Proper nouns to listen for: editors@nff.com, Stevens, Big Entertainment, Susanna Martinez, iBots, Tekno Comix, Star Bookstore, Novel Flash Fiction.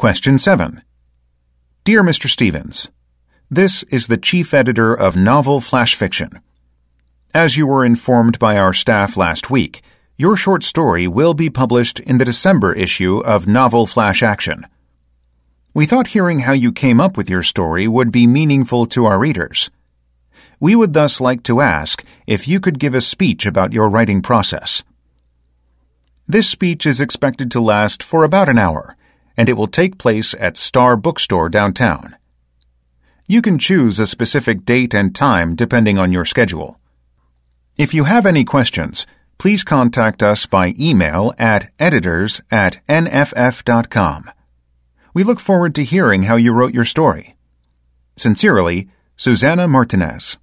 Question 7. Dear Mr. Stevens, this is the chief editor of Novel Flash Fiction. As you were informed by our staff last week, your short story will be published in the December issue of Novel Flash Action. We thought hearing how you came up with your story would be meaningful to our readers. We would thus like to ask if you could give a speech about your writing process. This speech is expected to last for about an hour, and it will take place at Star Bookstore downtown. You can choose a specific date and time depending on your schedule. If you have any questions, please contact us by email at editors@nff.com. We look forward to hearing how you wrote your story. Sincerely, Susanna Martinez.